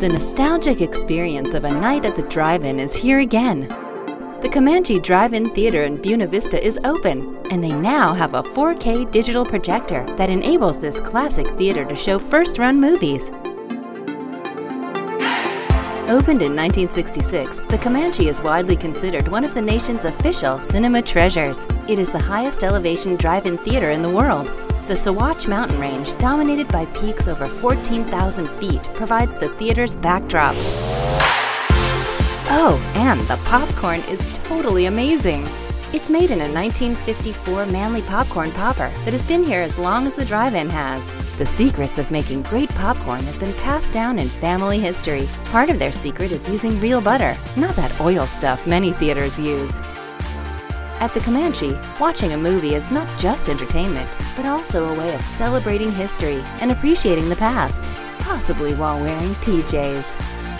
The nostalgic experience of a night at the drive-in is here again. The Comanche Drive-In Theater in Buena Vista is open, and they now have a 4K digital projector that enables this classic theater to show first-run movies. Opened in 1966, the Comanche is widely considered one of the nation's official cinema treasures. It is the highest elevation drive-in theater in the world. The Sawatch Mountain Range, dominated by peaks over 14,000 feet, provides the theater's backdrop. Oh, and the popcorn is totally amazing! It's made in a 1954 Manly popcorn popper that has been here as long as the drive-in has. The secrets of making great popcorn has been passed down in family history. Part of their secret is using real butter, not that oil stuff many theaters use. At the Comanche, watching a movie is not just entertainment, but also a way of celebrating history and appreciating the past, possibly while wearing PJs.